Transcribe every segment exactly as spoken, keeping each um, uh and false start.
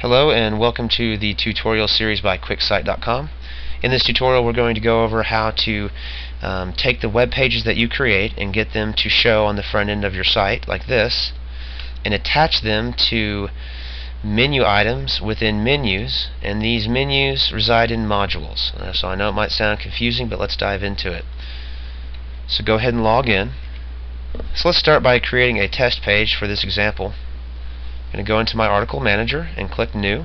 Hello and welcome to the tutorial series by Quicksite dot com. In this tutorial we're going to go over how to um, take the web pages that you create and get them to show on the front end of your site like this, and attach them to menu items within menus, and these menus reside in modules. Uh, so I know it might sound confusing, but let's dive into it. So go ahead and log in. So let's start by creating a test page for this example. I'm going to go into my article manager and click new.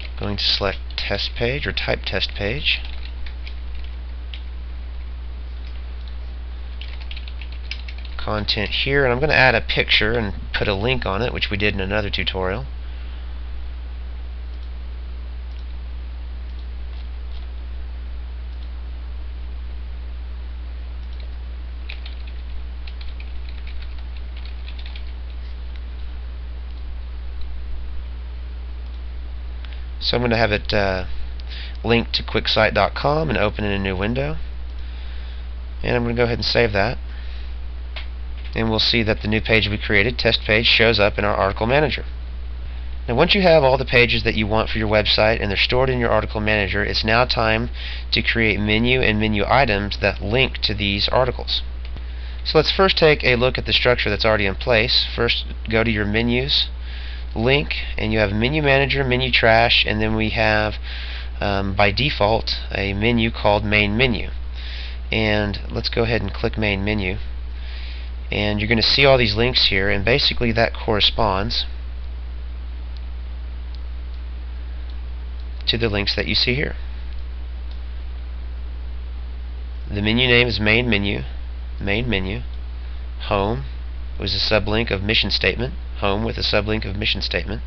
I'm going to select test page or type test page. Content here, and I'm going to add a picture and put a link on it, which we did in another tutorial. So I'm going to have it uh, linked to Quicksite dot com and open in a new window. And I'm going to go ahead and save that. And we'll see that the new page we created, test page, shows up in our article manager. Now once you have all the pages that you want for your website and they're stored in your article manager, it's now time to create menu and menu items that link to these articles. So let's first take a look at the structure that's already in place. First, go to your menus link, and you have menu manager, menu trash, and then we have um, by default a menu called main menu. And let's go ahead and click main menu, and you're going to see all these links here, and basically that corresponds to the links that you see here. The menu name is main menu, main menu, home was a sublink of mission statement, home with a sublink of mission statement.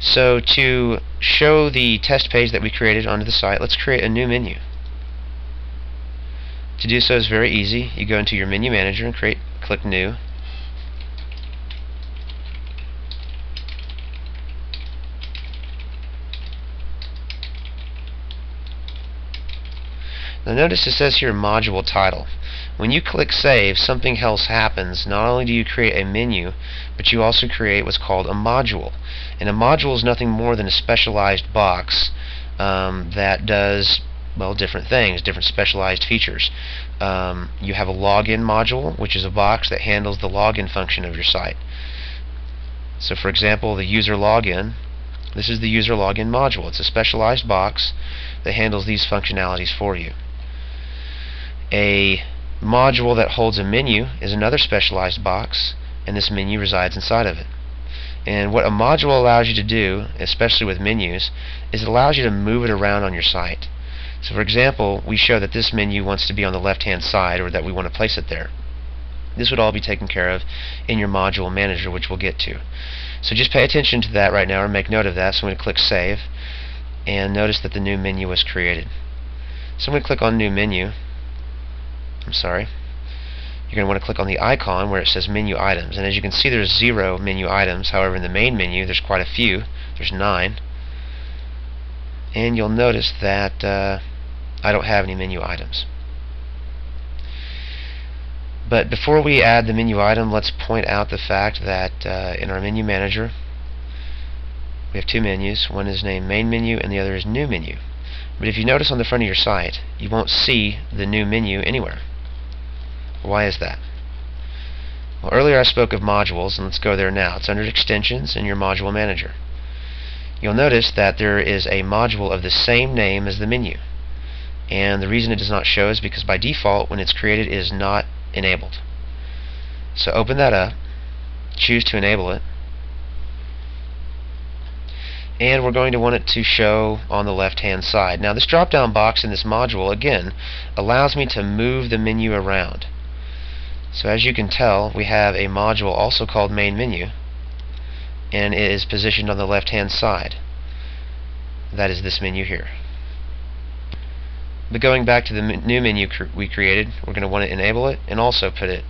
So to show the test page that we created onto the site, let's create a new menu. To do so is very easy. You go into your menu manager and create, click new. Now notice it says here module title. When you click save, something else happens. Not only do you create a menu, but you also create what's called a module. And a module is nothing more than a specialized box um, that does, well, different things, different specialized features. Um, you have a login module, which is a box that handles the login function of your site. So for example, the user login, this is the user login module. It's a specialized box that handles these functionalities for you. A module that holds a menu is another specialized box, and this menu resides inside of it. And what a module allows you to do, especially with menus, is it allows you to move it around on your site. So for example, we show that this menu wants to be on the left hand side, or that we want to place it there. This would all be taken care of in your module manager, which we'll get to. So just pay attention to that right now, or make note of that. So I'm going to click save, and notice that the new menu was created. So I'm going to click on new menu. I'm sorry. You're going to want to click on the icon where it says menu items, and as you can see there's zero menu items. However, in the main menu there's quite a few. There's nine, and you'll notice that uh, I don't have any menu items. But before we add the menu item, let's point out the fact that uh, in our menu manager we have two menus. One is named main menu and the other is new menu. But if you notice on the front of your site, you won't see the new menu anywhere. Why is that? Well, earlier I spoke of modules, and let's go there now. It's under extensions in your module manager. You'll notice that there is a module of the same name as the menu, and the reason it does not show is because by default when it's created it is not enabled. So open that up, choose to enable it, and we're going to want it to show on the left hand side. Now this drop down box in this module again allows me to move the menu around. So as you can tell, we have a module also called main menu, and it is positioned on the left hand side. That is this menu here. But going back to the new menu cr we created, we're going to want to enable it and also put it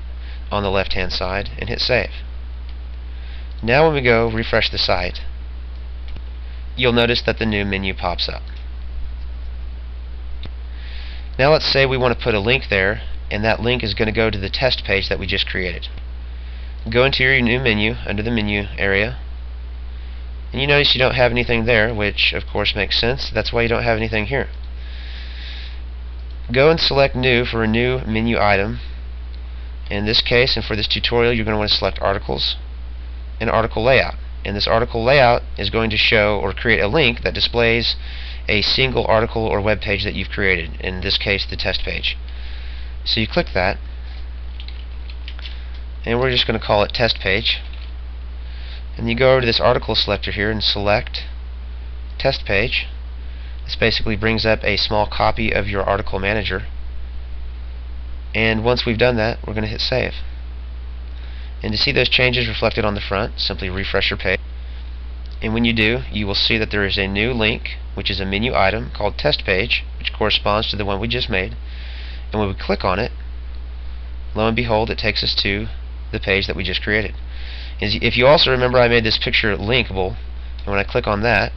on the left hand side, and hit save. Now when we go refresh the site, you'll notice that the new menu pops up. Now let's say we want to put a link there, and that link is going to go to the test page that we just created. go into your new menu under the menu area, and you notice you don't have anything there, which of course makes sense. That's why you don't have anything here. Go and select new for a new menu item. In this case and for this tutorial, you're going to want to select articles and article layout, and this article layout is going to show or create a link that displays a single article or web page that you've created, in this case the test page. So you click that, and we're just going to call it test page, and you go over to this article selector here and select test page. This basically brings up a small copy of your article manager, and once we've done that, we're going to hit save. And to see those changes reflected on the front, simply refresh your page, and when you do, you will see that there is a new link, which is a menu item called test page, which corresponds to the one we just made. And when we click on it, lo and behold, it takes us to the page that we just created. If you also remember, I made this picture linkable, and when I click on that,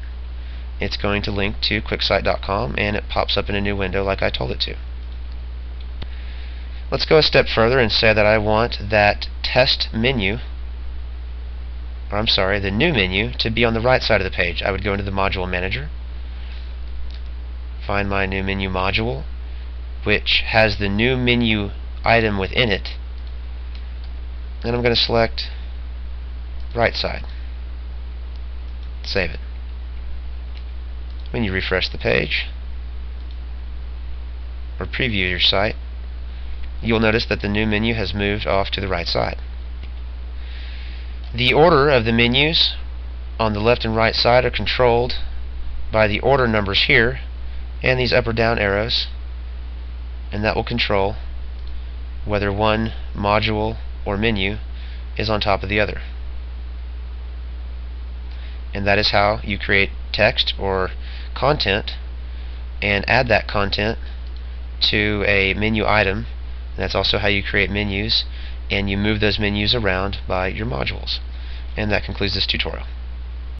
it's going to link to Quicksite dot com, and it pops up in a new window like I told it to. Let's go a step further and say that I want that test menu, or I'm sorry, the new menu, to be on the right side of the page. I would go into the module manager, find my new menu module, which has the new menu item within it, and I'm going to select right side. Save it. When you refresh the page or preview your site, you'll notice that the new menu has moved off to the right side. The order of the menus on the left and right side are controlled by the order numbers here and these up or down arrows, and that will control whether one module or menu is on top of the other. And that is how you create text or content and add that content to a menu item. And that's also how you create menus, and you move those menus around by your modules. And that concludes this tutorial.